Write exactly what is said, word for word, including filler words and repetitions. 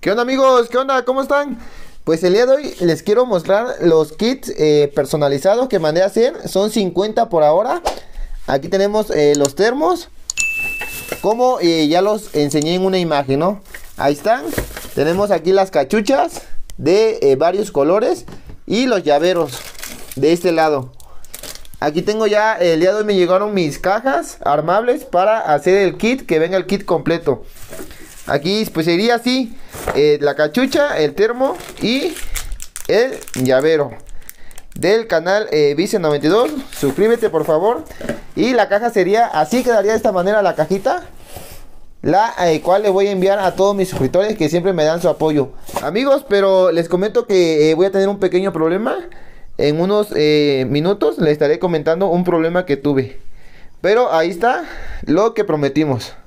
¿Qué onda, amigos? ¿Qué onda? ¿Cómo están? Pues el día de hoy les quiero mostrar los kits eh, personalizados que mandé a hacer. Son cincuenta por ahora. Aquí tenemos eh, los termos, como eh, ya los enseñé en una imagen, ¿no? Ahí están. Tenemos aquí las cachuchas de eh, varios colores y los llaveros de este lado. Aquí tengo ya, eh, el día de hoy me llegaron mis cajas armables para hacer el kit, que venga el kit completo. Aquí pues sería así, eh, la cachucha, el termo y el llavero. Del canal eh, Vincent noventa y dos, suscríbete por favor. Y la caja sería, así quedaría de esta manera la cajita, la eh, cual les voy a enviar a todos mis suscriptores que siempre me dan su apoyo. Amigos, pero les comento que eh, voy a tener un pequeño problema. En unos eh, minutos les estaré comentando un problema que tuve. Pero ahí está lo que prometimos.